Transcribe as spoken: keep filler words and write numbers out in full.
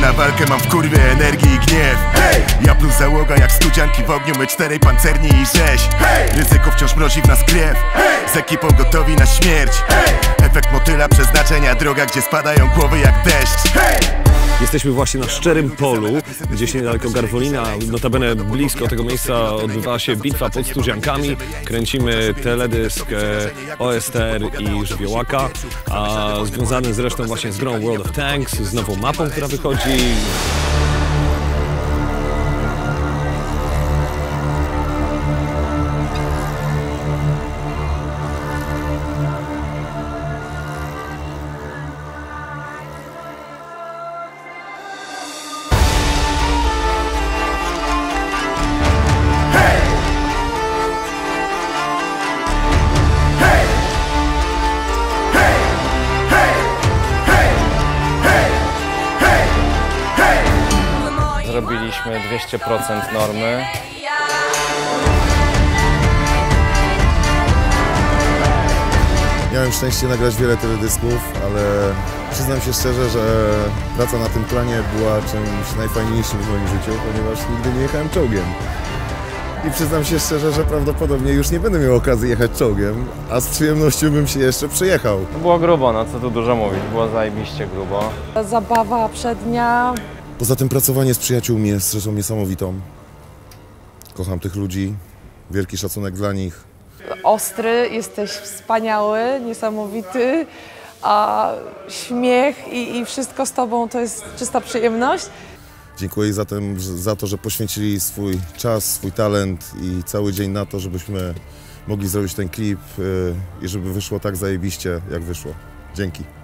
Na walkę mam w kurwie energii i gniew. Hey! Ja plus załoga jak Studzianki w ogniu, my czterej pancerni i rzeź. Hey! Ryzyko wciąż mrozi w nas krew. Hey! Z ekipą gotowi na śmierć. Hey! Efekt motyla przeznaczenia, droga gdzie spadają głowy jak deszcz. Hey! Jesteśmy właśnie na szczerym polu, gdzieś niedaleko Garwolina, notabene blisko tego miejsca odbywała się bitwa pod Studziankami. Kręcimy teledysk O S T R i Żywiołaka, a związany zresztą właśnie z grą World of Tanks, z nową mapą, która wychodzi. Zrobiliśmy dwieście procent normy. Miałem szczęście nagrać wiele teledysków, ale przyznam się szczerze, że praca na tym planie była czymś najfajniejszym w moim życiu, ponieważ nigdy nie jechałem czołgiem. I przyznam się szczerze, że prawdopodobnie już nie będę miał okazji jechać czołgiem, a z przyjemnością bym się jeszcze przejechał. Było grubo, no co tu dużo mówić, było zajebiście grubo. Zabawa przednia. Poza tym pracowanie z przyjaciółmi jest rzeczą niesamowitą. Kocham tych ludzi, wielki szacunek dla nich. Ostry, jesteś wspaniały, niesamowity, a śmiech i, i wszystko z tobą to jest czysta przyjemność. Dziękuję zatem za to, że poświęcili swój czas, swój talent i cały dzień na to, żebyśmy mogli zrobić ten klip i żeby wyszło tak zajebiście, jak wyszło. Dzięki.